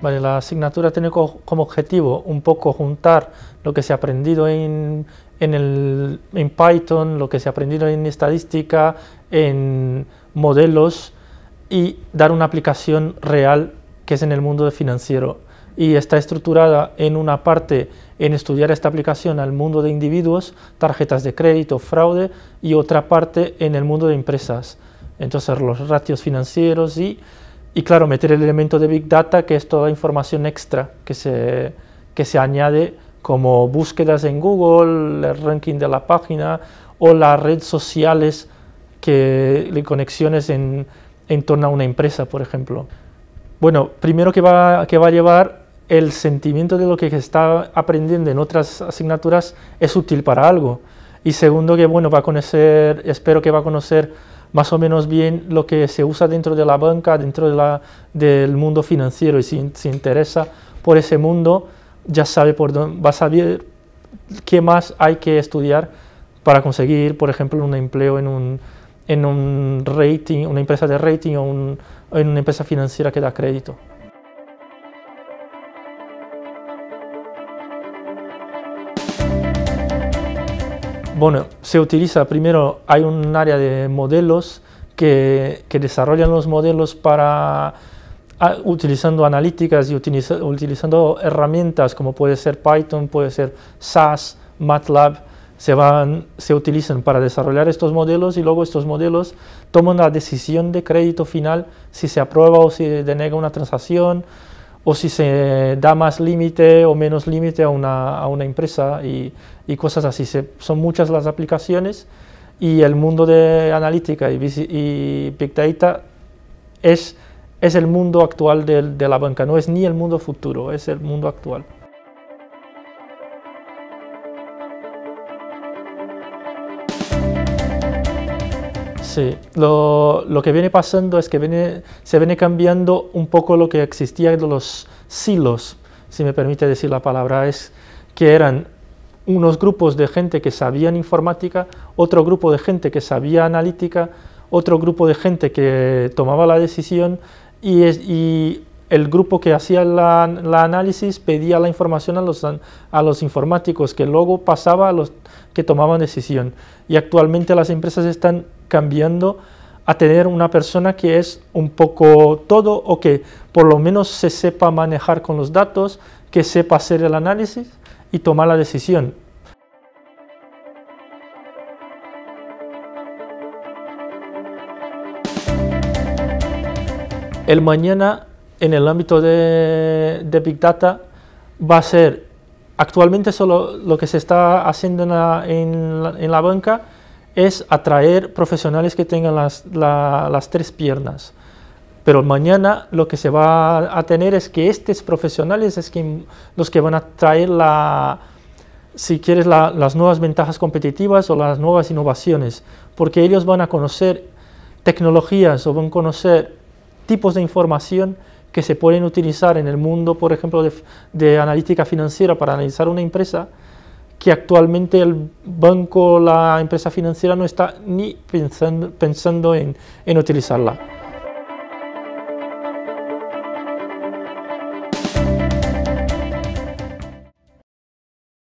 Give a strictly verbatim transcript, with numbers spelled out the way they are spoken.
Vale, la asignatura tiene como objetivo un poco juntar lo que se ha aprendido en, en, el, en Python, lo que se ha aprendido en estadística, en modelos, y dar una aplicación real que es en el mundo financiero. Y está estructurada en una parte en estudiar esta aplicación al mundo de individuos, tarjetas de crédito, fraude, y otra parte en el mundo de empresas. Entonces los ratios financieros y... Y claro, meter el elemento de Big Data, que es toda información extra que se, que se añade, como búsquedas en Google, el ranking de la página o las redes sociales, que, conexiones en, en torno a una empresa, por ejemplo. Bueno, primero que va, que va a llevar el sentimiento de lo que se está aprendiendo en otras asignaturas es útil para algo. Y segundo, que bueno, va a conocer, espero que va a conocer más o menos bien lo que se usa dentro de la banca, dentro de la, del mundo financiero, y si se interesa por ese mundo, ya sabe por dónde, va a saber qué más hay que estudiar para conseguir, por ejemplo, un empleo en un, en un rating, una empresa de rating o un, en una empresa financiera que da crédito. Bueno, se utiliza primero, hay un área de modelos que, que desarrollan los modelos para, a, utilizando analíticas y utiliza, utilizando herramientas como puede ser Python, puede ser SAS, MATLAB, se, van, se utilizan para desarrollar estos modelos, y luego estos modelos toman la decisión de crédito final, si se aprueba o si denega una transacción, o si se da más límite o menos límite a una, a una empresa y, y cosas así. Se, son muchas las aplicaciones, y el mundo de analítica y, y Big Data es, es el mundo actual de, de la banca, no es ni el mundo futuro, es el mundo actual. Sí, lo, lo que viene pasando es que viene, se viene cambiando un poco lo que existía de los silos, si me permite decir la palabra, es que eran unos grupos de gente que sabían informática, otro grupo de gente que sabía analítica, otro grupo de gente que tomaba la decisión, y, es, y el grupo que hacía la, la análisis pedía la información a los, a los informáticos, que luego pasaba a los que tomaban decisión. Y actualmente las empresas están cambiando a tener una persona que es un poco todo, o que por lo menos se sepa manejar con los datos, que sepa hacer el análisis y tomar la decisión. El mañana en el ámbito de, de Big Data va a ser, actualmente solo lo que se está haciendo en la, en la, en la banca es atraer profesionales que tengan las, la, las tres piernas. Pero mañana lo que se va a tener es que estos profesionales es que, los que van a traer, la, si quieres, la, las nuevas ventajas competitivas o las nuevas innovaciones, porque ellos van a conocer tecnologías o van a conocer tipos de información que se pueden utilizar en el mundo, por ejemplo, de, de analítica financiera para analizar una empresa, que actualmente el banco, la empresa financiera no está ni pensando, pensando en, en utilizarla.